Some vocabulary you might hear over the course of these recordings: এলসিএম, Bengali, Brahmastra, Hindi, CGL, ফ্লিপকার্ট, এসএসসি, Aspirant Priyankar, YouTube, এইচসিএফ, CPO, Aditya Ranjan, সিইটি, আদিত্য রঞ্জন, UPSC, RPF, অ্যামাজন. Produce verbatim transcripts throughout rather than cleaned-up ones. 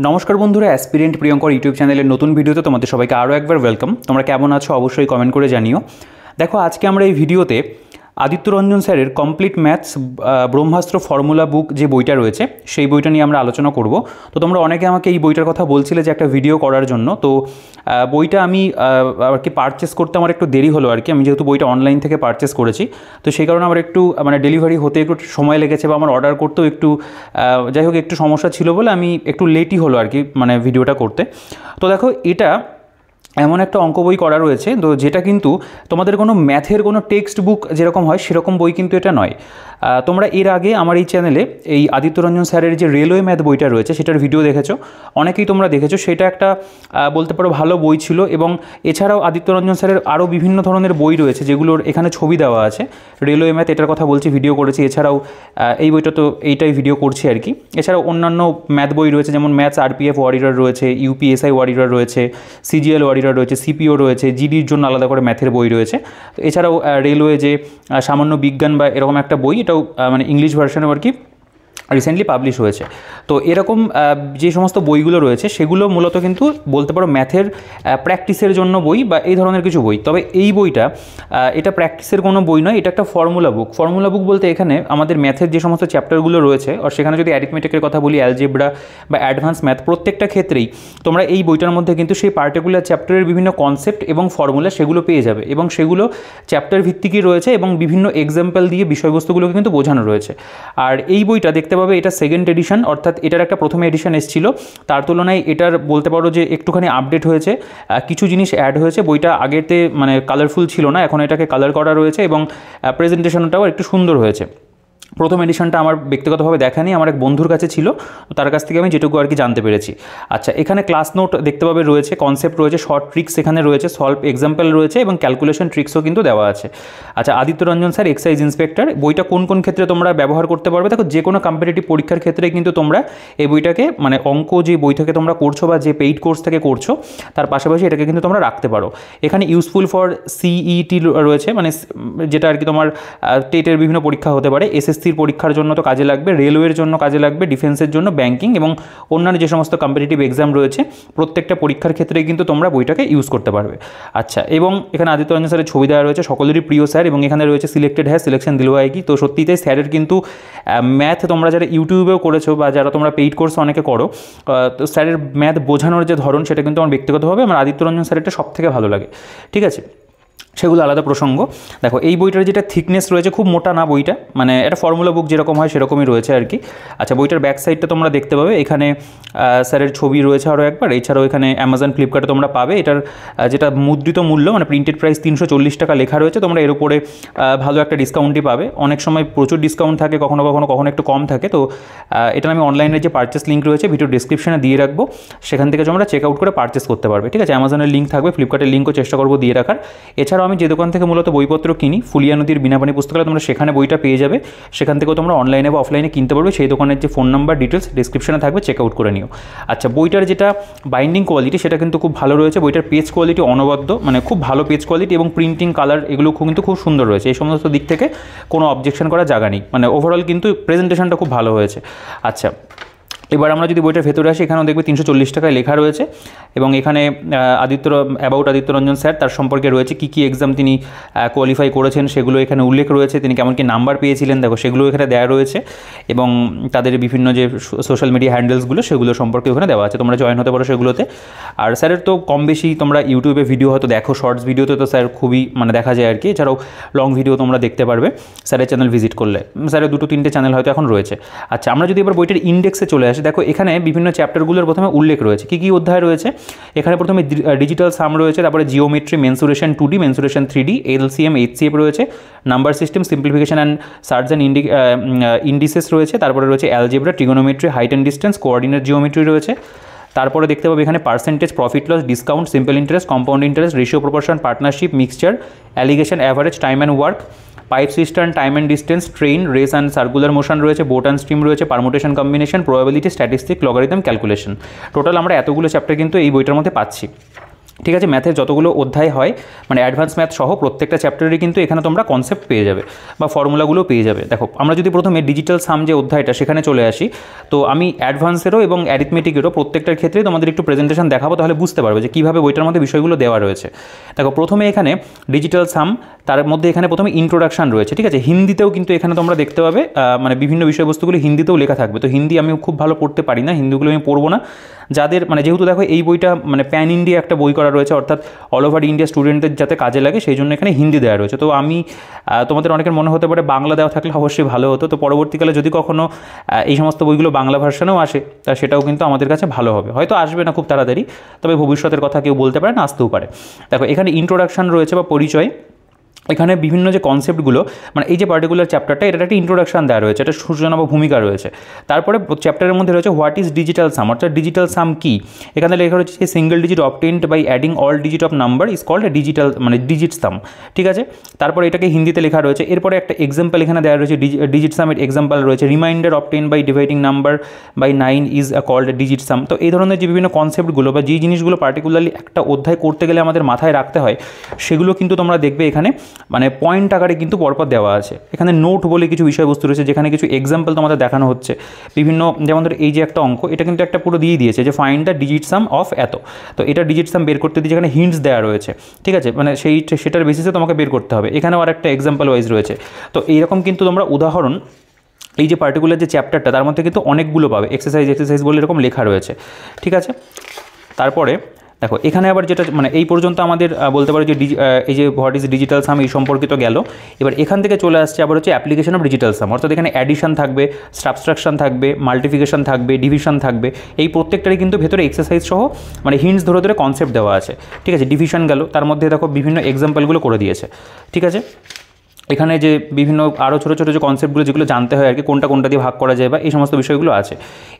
नमस्कार बंधुरा aspirant Priyankar YouTube channel नतून भिडियोते तोमादेर सबाइके आरो एकबार वेलकम। तोमरा केमन आछो अवश्यई कमेंट करे जानियो। देखो आजके आमरा एई भिडियोते Aditya Ranjan sir complete maths Brahmastra formula book जो बोईटा रही है से बोईटा नहीं आलोचना करब। तो तुम्हारा अने बोईटार कथा बोलছিলে जे एक भिडियो करार जन्य। तो बोईटा आमी आरकि पार्चेस करते आमार एकटु देरी हलो आरकि आमी जेहेतु बोईटा अनलाइन थेके पार्चेस करेछि तो सेई कारणे आमार एकटु माने डेलिवरि होते एकटु समय लेगेछे बा आमार अर्डार करतेओ एकटु जाइ होक एकटु समस्या छिलो बोले आमी एकटु लेटई हलो आरकि माने भिडियोटा करते। तो देखो एटा एमन एक अंक बई करा रही है तो जेटा किन्तु तुम्हारे कोनो मैथेर कोनो टेक्सट बुक जेरकम है सेरकम बई किन्तु एटा नय। तोमरा एर आगे आमार एई चैनेले एई आदित्य रंजन सर जो रेलवे मैथ बोईटा रही है सेटार भिडियो देखेछो अनेकेई तोमरा देखेछो सेटा एकटा बोलते पारो भालो बई छिलो। एबं एछाड़ाओ आदित्य रंजन सर आरो विभिन्न धरनेर बई रयेछे जेगुलोर एखाने छवि देवा आछे। रेलवे मैथ एटार कथा बोलछि भिडियो करेछि। एछाड़ाओ एई बईटा तो एइटाई भिडियो करछि आर कि। एछाड़ाओ अन्यान्य मैथ बई रयेछे जेमन मैथ्स आरपीएफ वॉरियर रयेछे, यूपीएससी वॉरियर रयेछे, सीजीएल वॉरियर रयेछे, सीपीओ रयेछे, जिडिर जन्य आलादा करे मैथेर बई रयेछे। तो एछाड़ाओ रेलवे जे सामान्य विज्ञान बा एरकम एकटा बई माने इंग्लिश वर्शन और कि रिसेंटलि पब्लिश हुए छे। तो एरकम जे समस्त बईगुलो रयेछे सेगुलो मूलत किन्तु बोलते पारो मैथेर प्रैक्टिसेर जोन्नो बई बा एई धरनेर किछु बई। तबे एई बईटा एटा प्रैक्टिसेर कोनो बई नय, एटा एकटा फर्मुला बुक। फर्मुला बुक बोलते एखाने आमादेर मैथेर जे समस्त चैप्टारगुलो रयेछे और सेखाने जोदि अरिथमेटिकेर कथा बोली अलजेब्रा बा एडभान्स मैथ प्रत्येकटा क्षेत्रेई तोमरा एई बईटार मध्ये किन्तु सेई पार्टिकुलार चैप्टारेर विभिन्न कन्सेप्ट एबं फर्मुला सेगुलो पेये जाबे एबं सेगुलो चैप्टार भित्तिकई रयेछे एबं विभिन्न एग्जाम्पल दिये विषयबस्तुगुलोके किन्तु बोझानो रयेछे। आर एई बईटा देखते पाबे एटा सेकेंड एडिशन अर्थात एटार एक प्रथम एडिशन एसेछिलो तार तुलनाय एटार बोलते पारो जे एकटुखानी आपडेट हयेछे, किछु जिनिस एड हयेछे। बोईटा आगेते माने कालारफुल छिलो ना, एखन एटाके कालार करा रयेछे एबं प्रेजेंटेशनटाओ एकटु सुंदर हयेछे। प्रथम एडिशनटा आमार व्यक्तिगतभावे देखा नहीं, आमार एक बंधुर काছে ছিল তার কাছ থেকে আমি যেটুকু আর কি জানতে পেরেছি। আচ্ছা এখানে ক্লাস নোট দেখতে পাবে রয়েছে, কনসেপ্ট রয়েছে, শর্ট ট্রিক্স এখানে রয়েছে, সলভ एग्जांपल রয়েছে এবং ক্যালকুলেশন ট্রিক্সও কিন্তু দেওয়া আছে। আচ্ছা আদিত্য রঞ্জন sir excise inspector বইটা কোন কোন ক্ষেত্রে তোমরা ব্যবহার করতে পারবে? দেখো যে কোনো কম্পিটিটিভ পরীক্ষার ক্ষেত্রে কিন্তু তোমরা এই বইটাকে মানে অঙ্ক যে বই থেকে তোমরা করছো বা যে পেইড কোর্স থেকে করছো তার পাশাপাশি এটাকে কিন্তু তোমরা রাখতে পারো। এখানে ইউজফুল ফর সিইটি রয়েছে মানে যেটা আর কি তোমার টেটের বিভিন্ন পরীক্ষা হতে পারে, এসএসসি পরীক্ষার জন্য তো কাজে লাগবে, রেলওয়ের জন্য কাজে লাগবে, ডিফেন্সের জন্য, ব্যাংকিং এবং অন্যান্য যে সমস্ত কম্পিটিটিভ এক্সাম রয়েছে প্রত্যেকটা পরীক্ষার ক্ষেত্রে কিন্তু তোমরা বইটাকে ইউজ করতে পারবে। আচ্ছা এবং এখানে আদিত্য রঞ্জন স্যারের ছবি দেওয়া রয়েছে, সকলেরই প্রিয় স্যার, এবং এখানে রয়েছে সিলেক্টেড হ্যাঁ সিলেকশন দিলওয়াই কি। তো সত্যিই তাই স্যারের কিন্তু ম্যাথ তোমরা যারা ইউটিউবেও করেছো বা যারা তোমরা পেইড কোর্স অনেকে করো তো স্যারের ম্যাথ বোঝানোর যে ধরন সেটা কিন্তু আমার ব্যক্তিগতভাবে আমার আদিত্য রঞ্জন স্যারেরটা সবথেকে ভালো লাগে। ঠিক আছে সেগুলো আলাদা প্রসঙ্গ। দেখো এই বইটার যেটা থিকনেস রয়েছে খুব মোটা না বইটা, মানে একটা ফর্মুলা বুক যেরকম হয় সেরকমই রয়েছে আর কি। আচ্ছা বইটার ব্যাক সাইডটা তোমরা দেখতে পাবে, এখানে স্যারের ছবি রয়েছে আরও একবার। এছাড়াও এখানে অ্যামাজন ফ্লিপকার্টে তোমরা পাবে। এটার যেটা মুদ্রিত মূল্য মানে প্রিন্টেড প্রাইস তিনশো চল্লিশ টাকা লেখা রয়েছে, তোমরা এর উপরে ভালো একটা ডিসকাউন্টই পাবে। অনেক সময় প্রচুর ডিসকাউন্ট থাকে, কখনো কখনো কখনো একটু কম থাকে। তো এটা আমি অনলাইনে যে পারচেস লিঙ্ক রয়েছে ভিডিও ডিসক্রিপশানে দিয়ে রাখবো, সেখান থেকে তোমরা চেক আউট করে পারচেস করতে পারবে। ঠিক আছে অ্যামাজনের লিঙ্ক থাকবে, ফ্লিপকার্টের লিঙ্কও চেষ্টা করবো দিয়ে রাখার। এছাড়াও আমি যে দোকান থেকে মূলত বইপত্র কিনি ফুলিয়া নদীর বিনাপানি পুস্তকালয়, তোমরা সেখানে বইটা পেয়ে যাবে। সেখান থেকেও তোমরা অনলাইনে বা অফলাইনে কিনতে পারবে। সেই দোকানের যে ফোন নাম্বার ডিটেলস ডিসক্রিপশনে থাকবে, চেক আউট করে নিও। আচ্ছা বইটার যেটা বাইন্ডিং কোয়ালিটি সেটা কিন্তু খুব ভালো রয়েছে। বইটার পেজ কোয়ালিটি অনবদ্য, মানে খুব ভালো পেজ কোয়ালিটি এবং প্রিন্টিং কালার এগুলো কিন্তু খুব সুন্দর রয়েছে। এই সমস্ত দিক থেকে কোনো অবজেকশন করার জায়গা নেই, মানে ওভারঅল কিন্তু প্রেজেন্টেশনটা খুব ভালো হয়েছে। আচ্ছা এবার আমরা যদি বইটার ভেতরে আসি, এখানেও দেখবে তিনশো চল্লিশ টাকায় লেখা রয়েছে এবং এখানে আদিত্য অ্যাবাউট আদিত্য রঞ্জন স্যার তার সম্পর্কে রয়েছে কী কী এক্সাম তিনি কোয়ালিফাই করেছেন সেগুলো এখানে উল্লেখ রয়েছে, তিনি কেমন কি নাম্বার পেয়েছিলেন দেখো সেগুলো এখানে দেওয়া রয়েছে এবং তাদের বিভিন্ন যে সোশ্যাল মিডিয়া হ্যান্ডেলসগুলো সেগুলো সম্পর্কে ওখানে দেওয়া আছে, তোমরা জয়েন হতে পারো সেগুলোতে। আর স্যারের তো কম বেশি তোমরা ইউটিউবে ভিডিও হয়তো দেখো, শর্টস ভিডিওতে তো স্যার খুবই মানে দেখা যায় আর কি। এছাড়াও লং ভিডিও তোমরা দেখতে পারবে স্যারের চ্যানেল ভিজিট করলে, স্যারের দুটো তিনটে চ্যানেল হয়তো এখন রয়েছে। আচ্ছা আমরা যদি এবার বইটার ইন্ডেক্সে চলে আসি, দেখো এখানে বিভিন্ন চ্যাপ্টারগুলোর প্রথমে উল্লেখ রয়েছে কী কী অধ্যায় রয়েছে। এখানে প্রথমে ডিজিটাল সাম রয়েছে, তারপরে geometry, mensuration two D, mensuration three D, এলসিএম এইচসিএফ রয়েছে, number system, simplification and surds and indi indices রয়েছে, তারপরে রয়েছে algebra, trigonometry, height and distance, coordinate geometry রয়েছে। তারপরে দেখতে পাবে এখানে percentage, profit loss, discount, simple interest, compound interest, ratio proportion, partnership, mixture, alligation, average, time and work, pipe cistern, time and distance, train race and circular motion রয়েছে, boat and stream রয়েছে, permutation combination, probability, statistic, logarithm, calculation. Total আমরা এতগুলো chapter কিন্তু এই বইটার মধ্যে পাচ্ছি। ठीक है मैथের যতগুলো অধ্যায় হয় মানে অ্যাডভান্স ম্যাথ সহ প্রত্যেকটা চ্যাপ্টারেরই কিন্তু এখানে তোমরা কনসেপ্ট পেয়ে যাবে বা ফর্মুলাগুলো পেয়ে যাবে। দেখো আমরা যদি প্রথমে ডিজিটাল সাম যে অধ্যায়টা সেখানে চলে আসি, তো আমি অ্যাডভান্সেরও এবং অ্যারিথমেটিকেরও প্রত্যেকটার ক্ষেত্রে তোমাদের একটু প্রেজেন্টেশন দেখাবো, তাহলে বুঝতে পারবে যে কীভাবে বইটার মধ্যে বিষয়গুলো দেওয়া রয়েছে। দেখো প্রথমে এখানে ডিজিটাল সাম, তার মধ্যে এখানে প্রথমে ইন্ট্রোডাকশান রয়েছে, ঠিক আছে হিন্দিতেও কিন্তু এখানে তোমরা দেখতে পাবে মানে বিভিন্ন বিষয়বস্তুগুলো হিন্দিতেও লেখা থাকবে। তো হিন্দি আমি খুব ভালো পড়তে পারি না, হিন্দিগুলো আমি পড়বো না যাদের মানে যেহেতু দেখো এই বইটা মানে প্যান ইন্ডিয়া একটা বই করা রয়েছে অর্থাৎ অল ওভার ইন্ডিয়া স্টুডেন্টদের যাতে কাজে লাগে সেই জন্য এখানে হিন্দি দেওয়া রয়েছে। তো আমি তোমাদের অনেকের মনে হতে পারে বাংলা দেওয়া থাকলে অবশ্যই ভালো হতো, তো পরবর্তীকালে যদি কখনও এই সমস্ত বইগুলো বাংলা ভার্সনেও আসে তা সেটাও কিন্তু আমাদের কাছে ভালো হবে, হয়তো আসবে না খুব তাড়াতাড়ি, তবে ভবিষ্যতের কথা কেউ বলতে পারে না, আসতেও পারে। দেখো এখানে ইন্ট্রোডাকশান রয়েছে বা পরিচয়, এখানে বিভিন্ন যে কনসেপ্টগুলো মানে এই যে পার্টিকুলার চ্যাপ্টারটা এটা একটা ইন্ট্রোডাকশান দেওয়া রয়েছে, এটা সূচনা বা ভূমিকা রয়েছে। তারপরে চ্যাপ্টারের মধ্যে রয়েছে হোয়াট ইজ ডিজিটাল সাম, অর্থাৎ ডিজিটাল সাম কী, এখানে লেখা রয়েছে যে single digit obtained by adding all digit of number is called digital মানে ডিজিট সাম, ঠিক আছে। তারপরে এটাকে হিন্দিতে লেখা রয়েছে, এরপরে একটা এক্সাম্পল এখানে দেওয়া রয়েছে ডিজিট সামের এক্সাম্পল রয়েছে, remainder obtained by dividing number by nine is called digit sum. তো এই ধরনের যে বিভিন্ন কনসেপ্টগুলো বা যে জিনিসগুলো পার্টিকুলারলি একটা অধ্যায় করতে গেলে আমাদের মাথায় রাখতে হয় সেগুলো কিন্তু তোমরা দেখবে এখানে মানে পয়েন্ট আকারে কিন্তু পরপর দেওয়া আছে। এখানে নোট বলে কিছু বিষয়বস্তু রয়েছে যেখানে কিছু এক্সাম্পল তোমাদের দেখানো হচ্ছে বিভিন্ন, যেমন ধরো এই যে একটা অঙ্ক এটা কিন্তু একটা পুরো দিয়ে দিয়েছে যে find the digit sum of এত, তো এটা ডিজিট সাম বের করতে দিয়ে যেখানে হিন্টস দেওয়া রয়েছে, ঠিক আছে মানে সেই সেটার বেসিসে তোমাকে বের করতে হবে। এখানেও আর একটা এক্সাম্পল ওয়াইজ রয়েছে। তো এইরকম কিন্তু তোমরা উদাহরণ এই যে পার্টিকুলার যে চ্যাপ্টারটা তার মধ্যে কিন্তু অনেকগুলো পাবে, এক্সারসাইজ এক্সারসাইজ বলে এরকম লেখা রয়েছে, ঠিক আছে। তারপরে দেখো এখানে আবার যেটা মানে এই পর্যন্ত আমাদের বলতে পারি যে এই যে হোয়াট ইজ ডিজিটাল সাম এই সম্পর্কিত গেল, এবার এখান থেকে চলে আসছে আবার হচ্ছে অ্যাপ্লিকেশন অফ ডিজিটাল সাম, অর্থাৎ এখানে অ্যাডিশন থাকবে, সাবস্ট্রাকশন থাকবে, মাল্টিফিকেশন থাকবে, ডিভিশন থাকবে, এই প্রত্যেকটারই কিন্তু ভেতরে এক্সারসাইজ সহ মানে হিন্টস ধরে ধরে কনসেপ্ট দেওয়া আছে, ঠিক আছে। ডিভিশন গেল, তার মধ্যে দেখো বিভিন্ন এক্সাম্পলগুলো করে দিয়েছে, ঠিক আছে। এখানে যে বিভিন্ন আরও ছোটো ছোটো যে কনসেপ্টগুলো যেগুলো জানতে হয় আর কি, কোনটা কোনটা দিয়ে ভাগ করা যায় বা এই সমস্ত বিষয়গুলো আছে।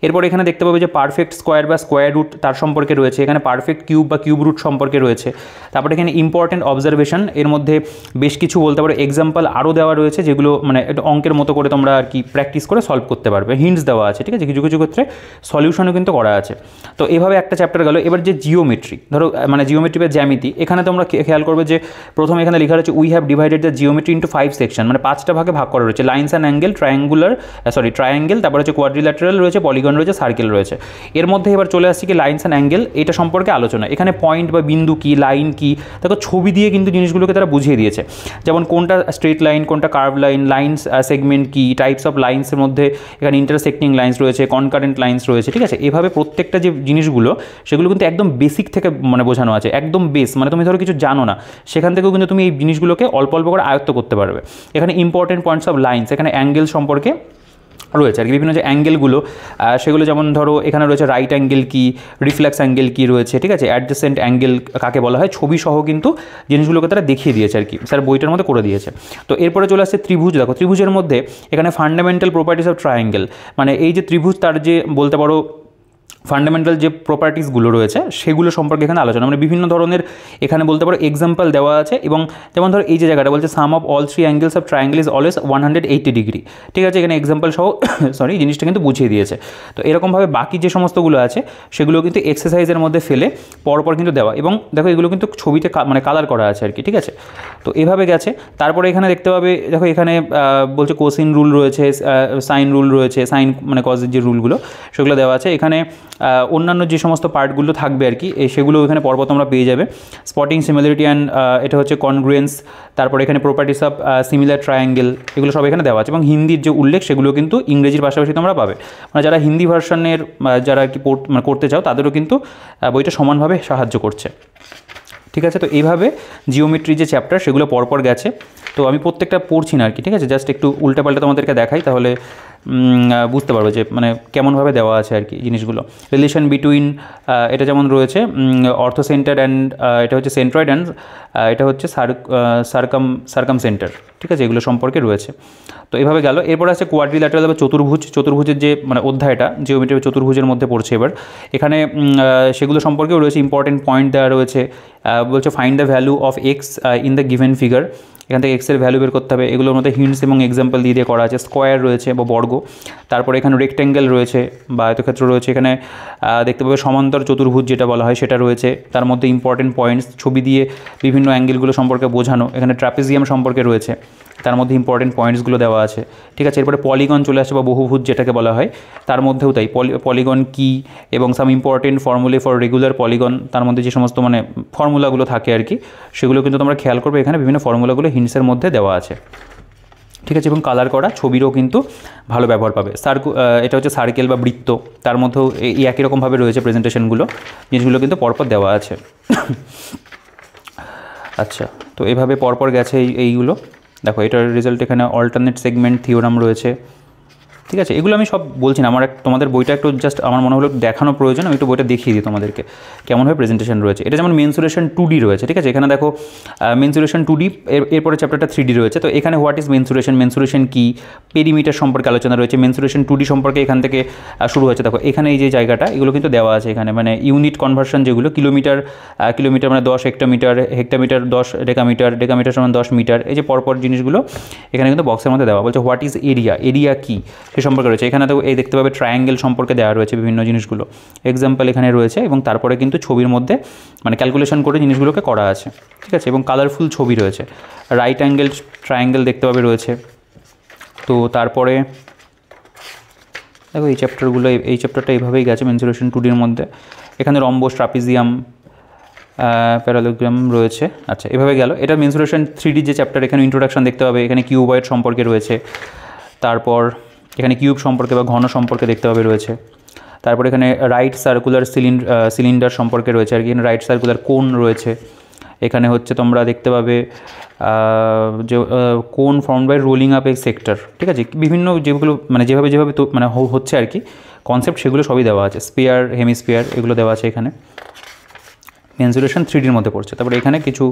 এরপর এখানে দেখতে পাবে যে পারফেক্ট স্কোয়ার বা স্কোয়ার রুট তার সম্পর্কে রয়েছে, এখানে পারফেক্ট কিউব বা কিউব রুট সম্পর্কে রয়েছে। তারপরে এখানে ইম্পর্টেন্ট অবজারভেশন, এর মধ্যে বেশ কিছু বলতে পারো এক্সাম্পল আরও দেওয়া রয়েছে যেগুলো মানে অঙ্কের মতো করে তোমরা আর কি প্র্যাকটিস করে সলভ করতে পারবে, হিন্টস দেওয়া আছে, ঠিক আছে, কিছু কিছু ক্ষেত্রে সলিউশনও কিন্তু করা আছে। তো এভাবে একটা চ্যাপ্টার গেল। এবার যে জিওমেট্রি, ধরো মানে জিওমেট্রি বা জ্যামিতি, এখানে তোমরা খেয়াল করবে যে প্রথমে এখানে লেখা রয়েছে we have divided the geometry into five section, মানে পাঁচটা ভাগে ভাগ করা রয়েছে, lines and angle, triangular sorry triangle, তারপর হচ্ছে কোয়াড্রিল্যাটারাল রয়েছে, পলিগন রয়েছে, সার্কেল রয়েছে। এর মধ্যে এবার চলে আসছে কি লাইন্স অ্যান্ড অ্যাঙ্গেল, এটা সম্পর্কে আলোচনা, এখানে পয়েন্ট বা বিন্দু কী, লাইন কী, তারপর ছবি দিয়ে কিন্তু জিনিসগুলোকে তারা বুঝিয়ে দিয়েছে, যেমন কোনটা স্ট্রেট লাইন, কোনটা কার্ভ লাইন, লাইন্স সেগমেন্ট কী, টাইপস অফ লাইন্সের মধ্যে এখানে ইন্টারসেক্টিং লাইন্স রয়েছে, কনকারেন্ট লাইন্স রয়েছে, ঠিক আছে। এভাবে প্রত্যেকটা যে জিনিসগুলো সেগুলো কিন্তু একদম বেসিক থেকে মানে বোঝানো আছে, একদম বেস মানে তুমি ধরো কিছু জানো না সেখান থেকেও কিন্তু তুমি এই জিনিসগুলোকে অল্প অল্প করে আয়ত্ত করতে পারবে। এখানে ইম্পর্টেন্ট পয়েন্টস অফ লাইন্স, এখানে অ্যাঙ্গেল সম্পর্কে রয়েছে আর কি, বিভিন্ন যে অ্যাঙ্গেলগুলো সেগুলো, যেমন ধরো এখানে রয়েছে রাইট অ্যাঙ্গেল কী, রিফ্লেক্স অ্যাঙ্গেল কী রয়েছে, ঠিক আছে, অ্যাডজেসেন্ট অ্যাঙ্গেল কাকে বলা হয়, ছবি সহ কিন্তু জিনিসগুলোকে তারা দেখিয়ে দিয়েছে আর কি, স্যার বইটার মধ্যে করে দিয়েছে। তো এরপরে চলে আসছে ত্রিভুজ, দেখো ত্রিভুজের মধ্যে এখানে ফান্ডামেন্টাল প্রপার্টিস অফ ট্রায়াঙ্গেল, মানে এই যে ত্রিভুজ তার যে বলতে পারো ফান্ডামেন্টাল যে প্রপার্টিসগুলো রয়েছে সেগুলো সম্পর্কে এখানে আলোচনা, মানে বিভিন্ন ধরনের এখানে বলতে পারো এক্সাম্পল দেওয়া আছে। এবং যেমন ধরো এই যে জায়গাটা বলছে sum of all three angles of triangle is always one hundred eighty degree, ঠিক আছে, এখানে এক্সাম্পল সহ সরি জিনিসটা কিন্তু বুঝিয়ে দিয়েছে। তো এরকমভাবে বাকি যে সমস্তগুলো আছে সেগুলো কিন্তু এক্সারসাইজের মধ্যে ফেলে পরপর কিন্তু দেওয়া, এবং দেখো এগুলো কিন্তু ছবিতে মানে কালার করা আছে আর কি, ঠিক আছে। তো এভাবে গেছে। তারপরে এখানে দেখতে পাবে দেখো এখানে বলছে কোসিন রুল রয়েছে, সাইন রুল রয়েছে, সাইন মানে কজের যে রুলগুলো সেগুলো দেওয়া আছে। এখানে অন্যান্য যে সমস্ত পার্টগুলো থাকবে আর কি সেগুলো এখানে পরপর তোমরা পেয়ে যাবে, স্পটিং সিমিলারিটি অ্যান্ড এটা হচ্ছে কনগ্রুয়েন্স, তারপরে এখানে প্রপার্টিস অফ সিমিলার ট্রায়াঙ্গেল, এগুলো সব এখানে দেওয়া আছে। এবং হিন্দির যে উল্লেখ সেগুলো কিন্তু ইংরেজির পাশাপাশি তোমরা পাবে, মানে যারা হিন্দি ভার্সনের যারা আর কি মানে করতে চাও তাদেরও কিন্তু বইটা সমানভাবে সাহায্য করছে, ঠিক আছে। তো এইভাবে জিওমেট্রি যে চ্যাপ্টার সেগুলো পরপর গেছে। তো আমি প্রত্যেকটা পড়ছি না আর কি, ঠিক আছে, জাস্ট একটু উল্টাপাল্টা তোমাদেরকে দেখাই, তাহলে বুঝতে পারবে যে মানে কেমনভাবে দেওয়া আছে আর কি জিনিসগুলো। রিলেশন বিটুইন এটা যেমন রয়েছে অর্থো সেন্টার অ্যান্ড এটা হচ্ছে সেন্ট্রয়েড অ্যান্ড এটা হচ্ছে সার্কাম সার্কাম সেন্টার, ঠিক আছে, এগুলো সম্পর্কে রয়েছে। তো এভাবে গেল। এরপর আছে কোয়াড্রিল্যাটারাল বা চতুর্ভুজ, চতুর্ভুজের যে মানে অধ্যায়টা জিওমেট্রি চতুর্ভুজের মধ্যে পড়ছে এবার, এখানে সেগুলো সম্পর্কেও রয়েছে, ইম্পর্টেন্ট পয়েন্ট দেওয়া রয়েছে, বলছে find the value of x in the given figure, এখান থেকে এক্সের ভ্যালু বের করতে হবে। এগুলোর মধ্যে হিন্টস এবং এক্সাম্পল দিয়ে দিয়ে করা আছে। স্কোয়ার রয়েছে বা বর্গ, তারপরে এখানে রেক্ট্যাঙ্গেল রয়েছে বা আয়তক্ষেত্র রয়েছে, এখানে দেখতে পাবে সমান্তর চতুর্ভুজ যেটা বলা হয় সেটা রয়েছে, তার মধ্যে ইম্পর্টেন্ট পয়েন্টস ছবি দিয়ে বিভিন্ন অ্যাঙ্গেলগুলো সম্পর্কে বোঝানো, এখানে ট্র্যাপিজিয়াম সম্পর্কে রয়েছে, তার মধ্যে ইম্পর্টেন্ট পয়েন্টসগুলো দেওয়া আছে। ঠিক আছে, এরপরে পলিগন চলে আসে বা বহুভুজ যেটাকে বলা হয়, তার মধ্যেও তাই পলিগন কী এবং some important formulae for regular polygon, তার মধ্যে যে সমস্ত মানে ফর্মুলাগুলো থাকে আর কি, সেগুলো কিন্তু তোমরা খেয়াল করবে, এখানে বিভিন্ন ফর্মুলাগুলো হিন্টসের মধ্যে দেওয়া আছে। ঠিক আছে, এবং কালার করা ছবিরও কিন্তু ভালো ব্যবহার পাবে। সার্কু এটা হচ্ছে সার্কেল বা বৃত্ত, তার মধ্যেও এই একই রকমভাবে রয়েছে প্রেজেন্টেশনগুলো, জিনিসগুলো কিন্তু পরপর দেওয়া আছে। আচ্ছা, তো এভাবে পরপর গেছে এইগুলো। দেখো এটার রেজাল্ট এখানে অল্টারনেট সেগমেন্ট থিওরাম রয়েছে। ঠিক আছে, এগুলো আমি সব বলছি না, আমার এক তোমাদের বইটা একটু জাস্ট আমার মনে হলো দেখানো প্রয়োজন, আমি একটু বইটা দেখিয়ে দিই তোমাদেরকে কেমনভাবে প্রেজেন্টেশন রয়েছে। এটা যেমন মেনসুরেশন টু ডি রয়েছে। ঠিক আছে, এখানে দেখো মেনসুরেশন টু ডি, এরপরে চ্যাপ্টারটা থ্রি ডি রয়েছে। তো এখানে হোয়াট ইজ মেনসুরেশন, মেনসুরেশন কী, পেরিমিটার সম্পর্কে আলোচনা রয়েছে। মেনসুরেশন টু ডি সম্পর্কে এখান থেকে শুরু হয়েছে। দেখো এখানে এই যে জায়গাটা, এগুলো কিন্তু দেওয়া আছে এখানে, মানে ইউনিট কনভার্সন যেগুলো, কিলোমিটার কিলোমিটার মানে দশ হেক্টোমিটার, হেক্টোমিটার দশ ডেকামিটার, ডেকামিটার সমান দশ মিটার, এই যে পরপর জিনিসগুলো এখানে কিন্তু বক্সের মধ্যে দেওয়া। বলছে হোয়াট ইজ এরিয়া, এরিয়া কী সে সম্পর্কে রয়েছে। এখানে তো এই দেখতে পাবে ট্রায়াঙ্গেল সম্পর্কে দেওয়া রয়েছে, বিভিন্ন জিনিসগুলো এক্সাম্পল এখানে রয়েছে, এবং তারপরে কিন্তু ছবির মধ্যে মানে ক্যালকুলেশন করে জিনিসগুলোকে করা আছে। ঠিক আছে, এবং কালারফুল ছবি রয়েছে, রাইট অ্যাঙ্গেল ট্রায়াঙ্গেল দেখতে পাবে রয়েছে। তো তারপরে দেখো এই চ্যাপ্টারগুলো, এই চ্যাপ্টারটা এইভাবেই গেছে মেনসুরেশন টু ডির মধ্যে। এখানে রম্বস, ট্রাপিজিয়াম, প্যারালোগ্রাম রয়েছে। আচ্ছা, এভাবে গেল। এটা মেনসুরেশন থ্রি ডির যে চ্যাপ্টার, এখানে ইন্ট্রোডাকশন দেখতে পাবে, এখানে কিউবয়েড সম্পর্কে রয়েছে, তারপর এখানে কিউব সম্পর্কে বা ঘন সম্পর্কে দেখতে পাবে রয়েছে, তারপর এখানে রাইট সার্কুলার সিলিন্ডার সিলিন্ডার সম্পর্কে রয়েছে আর কি, এখানে রাইট সার্কুলার কোন রয়েছে, এখানে হচ্ছে তোমরা দেখতে পাবে যে কোন formed by rolling up a sector. ঠিক আছে, বিভিন্ন যেগুলো মানে যেভাবে যেভাবে তো মানে হচ্ছে আর কি কনসেপ্ট, সেগুলো সবই দেওয়া আছে। স্পিয়ার, হেমিস্পিয়ার এগুলো দেওয়া আছে এখানে, মেনসুরেশন থ্রি ডির মধ্যে পড়ছে। তারপরে এখানে কিছু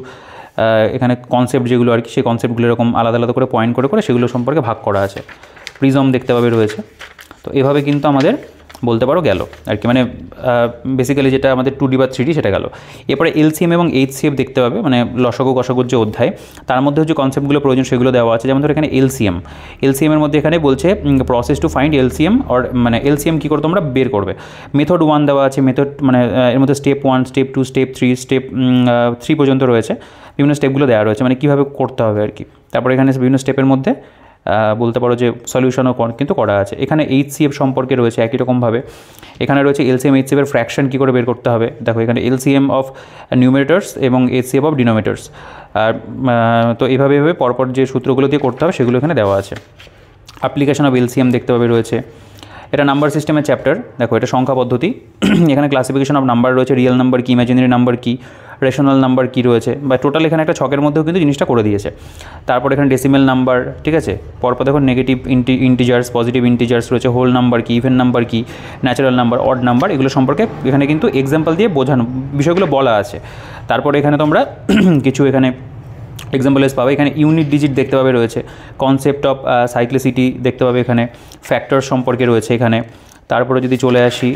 এখানে কনসেপ্ট যেগুলো আর কি, সেই কনসেপ্টগুলো এরকম আলাদা আলাদা করে পয়েন্ট করে করে সেগুলো সম্পর্কে ভাগ করা আছে। প্রিজম দেখতে পাবে রয়েছে। তো এভাবে কিন্তু আমাদের বলতে পারো গেল আর কি, মানে বেসিক্যালি যেটা আমাদের টু ডি বা থ্রি ডি সেটা গেল। এরপরে এলসিএম এবং এইচসিএফ দেখতে পাবে, মানে লসাগু গসাগুর যে অধ্যায়, তার মধ্যে যে কনসেপ্টগুলো প্রয়োজন সেগুলো দেওয়া আছে। যেমন ধরো এখানে এলসিএম, এলসিএমের মধ্যে এখানে বলছে process to find এলসিএম, or মানে এলসিএম কী করে তোমরা বের করবে। মেথড ওয়ান দেওয়া আছে, মেথড মানে এর মধ্যে step one, step two, step three, step three পর্যন্ত রয়েছে, বিভিন্ন স্টেপগুলো দেওয়া রয়েছে, মানে কীভাবে করতে হবে আর কি। তারপরে এখানে বিভিন্ন স্টেপের মধ্যে বলতে পারো যে সলিউশনও কিন্তু করা আছে। এখানে এইচসিএফ সম্পর্কে রয়েছে একই রকমভাবে, এখানে রয়েছে এলসিএম এইচসিএফের ফ্র্যাকশন কী করে বের করতে হবে। দেখো এখানে এলসিএম অফ নিউমেরেটরস এবং এইচসিএফ অফ ডিনোমিনেটরস, আর তো এভাবে এভাবে পরপর যে সূত্রগুলো দিয়ে করতে হবে সেগুলো এখানে দেওয়া আছে। অ্যাপ্লিকেশন অফ এলসিএম দেখতে পাবে রয়েছে। এটা নাম্বার সিস্টেমের চ্যাপ্টার। দেখো এটা সংখ্যা পদ্ধতি, এখানে ক্লাসিফিকেশন অফ নাম্বার রয়েছে, রিয়েল নাম্বার কী, ইমাজিনারি নাম্বার কী, রেশনাল নাম্বার কী রয়েছে, বা টোটাল এখানে একটা ছকের মধ্যেও কিন্তু জিনিসটা করে দিয়েছে। তারপর এখানে ডেসিমেল নাম্বার, ঠিক আছে, পরপর দেখো নেগেটিভ ইন্টি ইন্টিজার্স, পজিটিভ ইন্টিজার্স রয়েছে, হোল নাম্বার কী, ইভেন নাম্বার কী, ন্যাচারাল নাম্বার, অড নাম্বার, এগুলো সম্পর্কে এখানে কিন্তু এক্সাম্পল দিয়ে বোঝানো বিষয়গুলো বলা আছে। তারপরে এখানে তোমরা কিছু এখানে এক্সাম্পলস পাবে, এখানে ইউনিট ডিজিট দেখতে পাবে রয়েছে, কনসেপ্ট অফ সাইক্লিসিটি দেখতে পাবে এখানে, ফ্যাক্টর সম্পর্কে রয়েছে এখানে। তারপরে যদি চলে আসি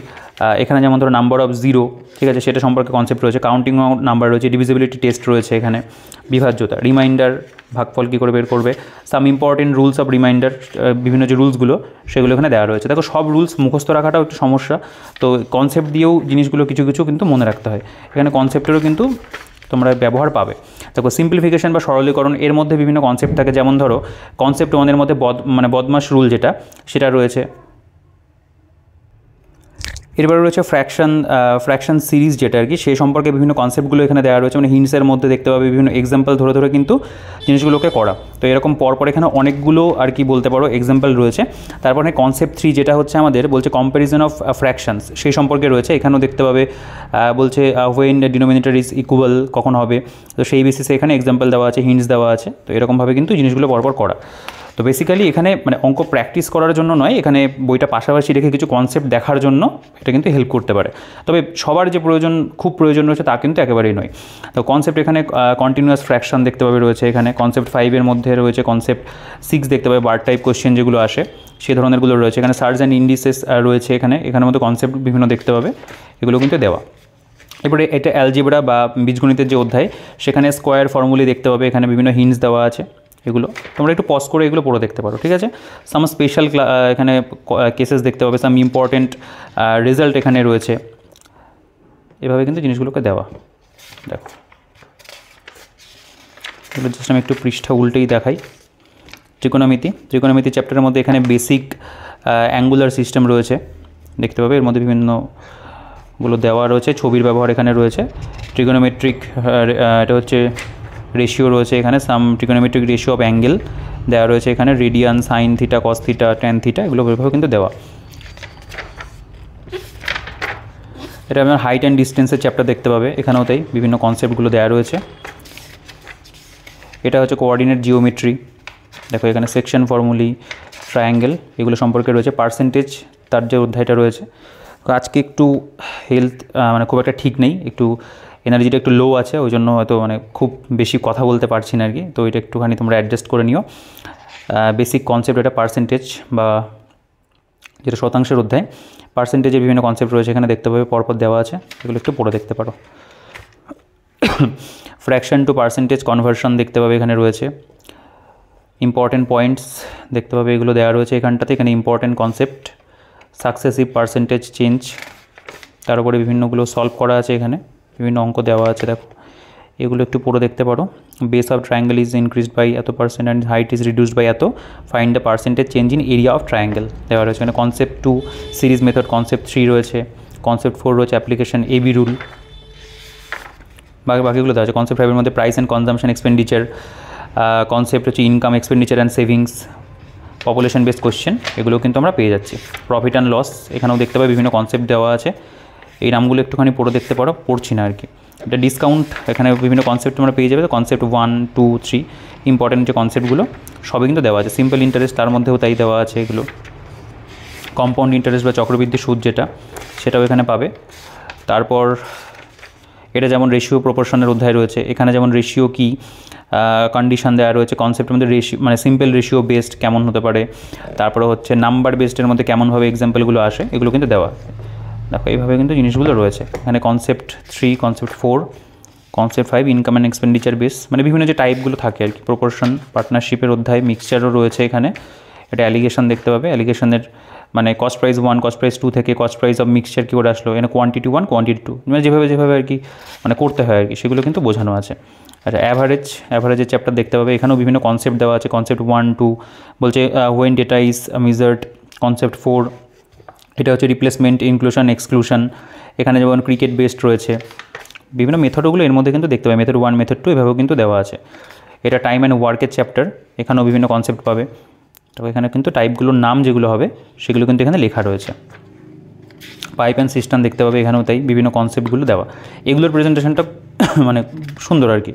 এখানে, যেমন ধরো নাম্বার অফ জিরো, ঠিক আছে, সেটা সম্পর্কে কনসেপ্ট রয়েছে, কাউন্টিং নাম্বার রয়েছে, ডিভিজিবিলিটি টেস্ট রয়েছে এখানে, বিভাজ্যতা, রিমাইন্ডার, ভাগফল কী করে বের করবে, some important rules of remainder, বিভিন্ন যে রুলসগুলো সেগুলো এখানে দেওয়া রয়েছে। দেখো সব রুলস মুখস্থ রাখাটাও একটু সমস্যা, তো কনসেপ্ট দিয়েও জিনিসগুলো কিছু কিছু কিন্তু মনে রাখতে হয়, এখানে কনসেপ্টেরও কিন্তু তোমরা ব্যবহার পাবে। দেখো সিম্পলিফিকেশন বা সরলীকরণ, এর মধ্যে বিভিন্ন কনসেপ্ট থাকে, যেমন ধরো কনসেপ্ট ওয়ানের মধ্যে বদ মানে বদমাস রুল যেটা, সেটা রয়েছে। এরপরে রয়েছে ফ্র্যাকশন, ফ্র্যাকশন সিরিজ যেটা আর কি, সেই সম্পর্কে বিভিন্ন কনসেপ্টগুলো এখানে দেওয়া রয়েছে, মানে হিন্টসের মধ্যে দেখতে পাবে বিভিন্ন এক্সাম্পল ধরে ধরে কিন্তু জিনিসগুলোকে করা। তো এরকম পরপর এখানে অনেকগুলো আর কি বলতে পারো এক্সাম্পল রয়েছে। তারপর এখানে কনসেপ্ট থ্রি যেটা হচ্ছে আমাদের বলছে কম্প্যারিজন অফ ফ্র্যাকশনস, সেই সম্পর্কে রয়েছে, এখানেও দেখতে পাবে বলছে হোয়েন ডিনোমিনেটর ইজ ইকুয়াল কখন হবে, তো সেই বেসিসে এখানে এক্সাম্পল দেওয়া আছে, হিন্টস দেওয়া আছে। তো এরকমভাবে কিন্তু জিনিসগুলো পরপর করা। তো বেসিক্যালি এখানে মানে অঙ্ক প্র্যাকটিস করার জন্য নয়, এখানে বইটা পাশাপাশি রেখে কিছু কনসেপ্ট দেখার জন্য এটা কিন্তু হেল্প করতে পারে, তবে সবার যে প্রয়োজন খুব প্রয়োজন রয়েছে তা কিন্তু একেবারেই নয়। তো কনসেপ্ট এখানে কন্টিনিউয়াস ফ্র্যাকশন দেখতে পাবে রয়েছে, এখানে কনসেপ্ট ফাইভের মধ্যে রয়েছে, কনসেপ্ট সিক্স দেখতে পাবে, বার টাইপ কোয়েশ্চেন যেগুলো আসে সেই ধরনেরগুলো রয়েছে, এখানে সার্জ অ্যান্ড ইন্ডিসেস রয়েছে, এখানে এখানের মধ্যে কনসেপ্ট বিভিন্ন দেখতে পাবে, এগুলো কিন্তু দেওয়া। এরপরে এটা অ্যালজেব্রা বা বীজগণিতের যে অধ্যায় সেখানে স্কয়ার ফর্মুলা দেখতে পাবে, এখানে বিভিন্ন হিন্টস দেওয়া আছে, এগুলো তোমরা একটু পজ করে এগুলো পড়ে দেখতে পারো, ঠিক আছে। সাম স্পেশাল এখানে কেসেস দেখতে পাবে, সাম ইম্পর্টেন্ট রেজাল্ট এখানে রয়েছে, এভাবে কিন্তু জিনিসগুলোকে দেওয়া। দেখো এগুলো জাস্ট আমি একটু পৃষ্ঠা উল্টেই দেখাই। ত্রিকোণমিতি, ত্রিকোণমিতি চ্যাপ্টারের মধ্যে এখানে বেসিক অ্যাঙ্গুলার সিস্টেম রয়েছে দেখতে পাবে, এর মধ্যে বিভিন্নগুলো দেওয়া রয়েছে, ছবির ব্যবহার এখানে রয়েছে। ট্রিগোনোমেট্রিক এটা হচ্ছে রেশিও রয়েছে এখানে, some trigonometric ratio of angle দেওয়া রয়েছে এখানে, radian, sine theta, cos theta, tan theta, এগুলো এভাবে কিন্তু দেওয়া। এটা আপনার হাইট অ্যান্ড ডিস্টেন্সের চ্যাপ্টার দেখতে পাবে, এখানেও তাই বিভিন্ন কনসেপ্টগুলো দেওয়া রয়েছে। এটা হচ্ছে কোঅর্ডিনেট জিওমেট্রি, দেখো এখানে সেকশন ফর্মুলি, ট্রায়াঙ্গেল, এগুলো সম্পর্কে রয়েছে। পার্সেন্টেজ তার যে অধ্যায়টা রয়েছে, আজকে একটু হেলথ মানে খুব একটা ঠিক নেই, একটু এনার্জিটা একটু লো আছে, ওই জন্য হয়তো মানে খুব বেশি কথা বলতে পারছি না আর কি, তো এটা একটুখানি তোমরা অ্যাডজাস্ট করে নিও। বেসিক কনসেপ্ট এটা, পার্সেন্টেজ বা যেটা শতাংশের অধ্যায়, পার্সেন্টেজের বিভিন্ন কনসেপ্ট রয়েছে এখানে দেখতে পাবে, পরপর দেওয়া আছে, এগুলো একটু পড়ে দেখতে পারো। ফ্র্যাকশন টু পার্সেন্টেজ কনভার্সন দেখতে পাবে এখানে রয়েছে, ইম্পর্টেন্ট পয়েন্টস দেখতে পাবে, এগুলো দেওয়া রয়েছে এখানটাতে। এখানে important concept, successive percentage change, তার উপরে বিভিন্নগুলো সলভ করা আছে এখানে, বিভিন্ন অঙ্ক দেওয়া আছে, দেখো এগুলো একটু পড়ে দেখতে পারো। Base of triangle is increased by এত percent and height is reduced by এত, find the percentage change in area of triangle দেওয়া রয়েছে। মানে concept two series method, concept three রয়েছে, কনসেপ্ট ফোর রয়েছে অ্যাপ্লিকেশন এ বি রুল, বাকি বাকিগুলো দেওয়া আছে। কনসেপ্ট ফাইভের মধ্যে price and consumption expenditure, concept হচ্ছে income, expenditure and savings, population based question, এগুলো কিন্তু আমরা পেয়ে যাচ্ছি। প্রফিট অ্যান্ড লস এখানেও দেখতে পাই, বিভিন্ন কনসেপ্ট দেওয়া আছে, এই নামগুলো একটুখানি পড়ে দেখতে পারো, পড়ছি না আর কি। এটা ডিসকাউন্ট, এখানে বিভিন্ন কনসেপ্ট তোমরা পেয়ে যাবে, concept one two three important যে কনসেপ্টগুলো সবই কিন্তু দেওয়া আছে। সিম্পল ইন্টারেস্ট তার মধ্যেও তাই দেওয়া আছে, এগুলো কম্পাউন্ড ইন্টারেস্ট বা চক্রবৃদ্ধি সুদ যেটা সেটাও এখানে পাবে। তারপর এটা যেমন রেশিও প্রপোর্শনের অধ্যায় রয়েছে, এখানে যেমন রেশিও কী, কন্ডিশন দেওয়া রয়েছে, কনসেপ্টের মধ্যে রেশিও মানে সিম্পল রেশিও বেসড কেমন হতে পারে, তারপরে হচ্ছে নাম্বার বেসডের মধ্যে কেমনভাবে এক্সাম্পলগুলো আসে, এগুলো কিন্তু দেওয়া। দেখো এইভাবে কিন্তু জিনিসগুলো রয়েছে এখানে, concept three, concept four, concept five income and expenditure base, মানে বিভিন্ন যে টাইপগুলো থাকে আর কি, প্রপোর্শন, পার্টনারশিপের অধ্যায়, মিক্সচারও রয়েছে এখানে। এটা অ্যালিগেশন দেখতে পাবে, অ্যালিগেশনের মানে cost price one, cost price two থেকে কস্ট প্রাইস অফ মিক্সচার কী করে আসলো, এখানে কোয়ান্টিটি ওয়ান, কোয়ান্টিটি টু, মানে যেভাবে যেভাবে আর কি মানে করতে হয় আর কি, সেগুলো কিন্তু বোঝানো আছে। আচ্ছা অ্যাভারেজ, অ্যাভারেজের চ্যাপ্টার দেখতে পাবে, এখানেও বিভিন্ন কনসেপ্ট দেওয়া আছে, কনসেপ্ট ওয়ান টু বলছে when data is measured, concept four এটা হচ্ছে রিপ্লেসমেন্ট, ইনক্লুশন, এক্সক্লুশন, এখানে যেমন ক্রিকেট বেসড রয়েছে, বিভিন্ন মেথডগুলো এর মধ্যে কিন্তু দেখতে পাবে, মেথড ওয়ান, মেথড টু, এভাবেও কিন্তু দেওয়া আছে। এটা টাইম অ্যান্ড ওয়ার্কের চ্যাপ্টার, এখানেও বিভিন্ন কনসেপ্ট পাবে, তবে এখানে কিন্তু টাইপগুলোর নাম যেগুলো হবে সেগুলো কিন্তু এখানে লেখা রয়েছে। পাইপ অ্যান্ড সিস্টেম দেখতে পাবে, এখানেও তাই বিভিন্ন কনসেপ্টগুলো দেওয়া, এগুলোর প্রেজেন্টেশনটা মানে সুন্দর আর কি।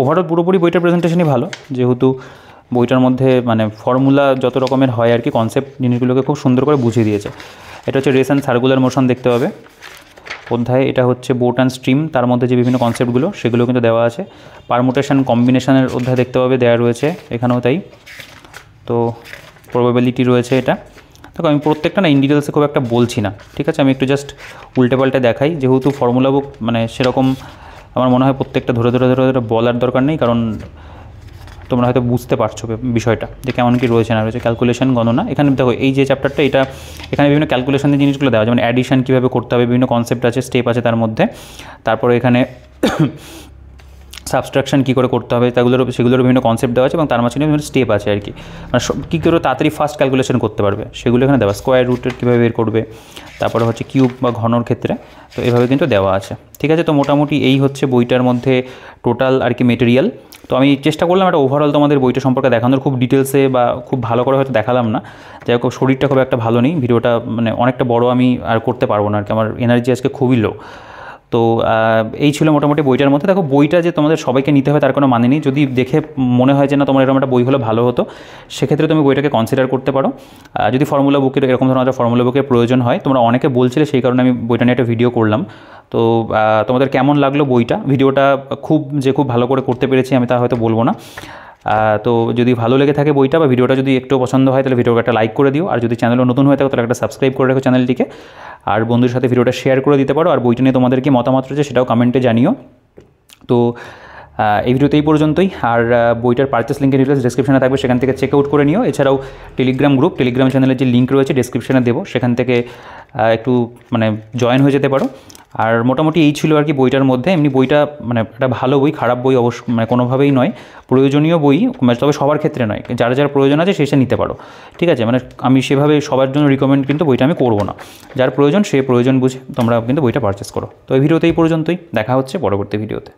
ওভারঅল পুরোপুরি বইটার প্রেজেন্টেশনই ভালো, যেহেতু বইটার মধ্যে মানে ফর্মুলা যত রকমের হয় আর কি, কনসেপ্ট জিনিসগুলোকে খুব সুন্দর করে বুঝিয়ে দিয়েছে। এটা হচ্ছে রেস অ্যান্ড সার্কুলার মোশন দেখতে পাবে অধ্যায়, এটা হচ্ছে বোট অ্যান্ড স্ট্রিম, তার মধ্যে যে বিভিন্ন কনসেপ্টগুলো সেগুলো কিন্তু দেওয়া আছে। পারমুটেশন কম্বিনেশনের অধ্যায় দেখতে পাবে, দেওয়া রয়েছে এখানেও তাই, তো প্রবাবিলিটি রয়েছে এটা। দেখো আমি প্রত্যেকটা না ইন ডিটেলসে খুব একটা বলছি না, ঠিক আছে, আমি একটু জাস্ট উল্টে পাল্টে দেখাই, যেহেতু ফর্মুলা বুক মানে সেরকম আমার মনে হয় প্রত্যেকটা ধরে ধরে ধরে ধরে বলার দরকার নেই, কারণ তোমরা হয়তো বুঝতে পারছো বিষয়টা যে কেমন কী রয়েছে না রয়েছে। ক্যালকুলেশন, গণনা, এখানে দেখো এই যে চ্যাপ্টারটা এটা এখানে বিভিন্ন ক্যালকুলেশনের জিনিসগুলো দেওয়া, যেমন অ্যাডিশন কীভাবে করতে হবে, বিভিন্ন কনসেপ্ট আছে, স্টেপ আছে তার মধ্যে, তারপরে এখানে সাবস্ট্রাকশন কী করে করতে হবে তাগুলোর সেগুলোর বিভিন্ন কনসেপ্ট দেওয়া আছে, এবং তার মাঝখানে বিভিন্ন স্টেপ আছে আর কি, মানে কী করে তাড়াতাড়ি ফাস্ট ক্যালকুলেশন করতে পারবে সেগুলো এখানে দেওয়া। স্কোয়ার রুটের কীভাবে বের করবে, তারপরে হচ্ছে কিউব বা ঘনর ক্ষেত্রে, তো এভাবে কিন্তু দেওয়া আছে, ঠিক আছে। তো মোটামুটি এই হচ্ছে বইটার মধ্যে টোটাল আর কি মেটেরিয়াল। তো আমি চেষ্টা করলাম একটা ওভারঅল তোমাদের বইটা সম্পর্কে দেখানোর, খুব ডিটেলসে বা খুব ভালো করে হয়তো দেখালাম না, যাই হোক শরীরটা খুব একটা ভালো নেই, ভিডিওটা মানে অনেকটা বড় আমি আর করতে পারবো না আর কি, আমার এনার্জি আজকে খুবই লো। তো এই ছিল মোটামুটি বইটার মধ্যে। দেখো বইটা যে তোমাদের সবাইকে নিতে হবে তার কোনো মানে নেই, যদি দেখে মনে হয় যে না তোমার এরকম একটা বই হলে ভালো হতো, সেক্ষেত্রে তুমি বইটাকে কনসিডার করতে পারো। যদি ফর্মুলা বুকের এরকম ধরনের একটা ফর্মুলা বুকের প্রয়োজন হয়, তোমরা অনেকে বলছিলে, সেই কারণে আমি বইটা নিয়ে একটা ভিডিও করলাম। তো তোমাদের কেমন লাগলো বইটা, ভিডিওটা খুব যে খুব ভালো করে করতে পেরেছি আমি তা হয়তো বলবো না, तो যদি ভালো লেগে থাকে বইটা বা ভিডিওটা যদি একটু পছন্দ হয় তাহলে ভিডিওটাকে একটা লাইক করে দিও আর যদি চ্যানেলে নতুন হয়ে থাকো তাহলে একটা সাবস্ক্রাইব করে রাখো চ্যানেলটিকে আর বন্ধুদের সাথে ভিডিওটা শেয়ার করে দিতে পারো আর বইটা নিয়ে তোমাদের কি মতামত রয়েছে সেটাও কমেন্টে জানিও তো এই ভিডিওতেই পর্যন্তই আর বইটার পারচেস লিংকের ডিটেইলস ডেসক্রিপশনে থাকবে সেখান থেকে চেক আউট করে নিও এছাড়াও টেলিগ্রাম গ্রুপ টেলিগ্রাম চ্যানেলের যে লিংক রয়েছে ডেসক্রিপশনে দেবো সেখান থেকে একটু মানে জয়েন হয়ে যেতে পারো আর মোটামুটি এই ছিল আর কি বইটার মধ্যে এমনি বইটা মানে একটা ভালো বই খারাপ বই অবশ্য মানে কোনোভাবেই নয় প্রয়োজনীয় বই তবে সবার ক্ষেত্রে নয় যার যার প্রয়োজন আছে সেটা নিতে পারো ঠিক আছে মানে আমি সেভাবে সবার জন্য রিকমেন্ড কিন্তু বইটা আমি করবো না যার প্রয়োজন সে প্রয়োজন বুঝে তোমরা কিন্তু বইটা পারচেস করো তো এই ভিডিওতে এই পর্যন্তই দেখা হচ্ছে পরবর্তী ভিডিওতে।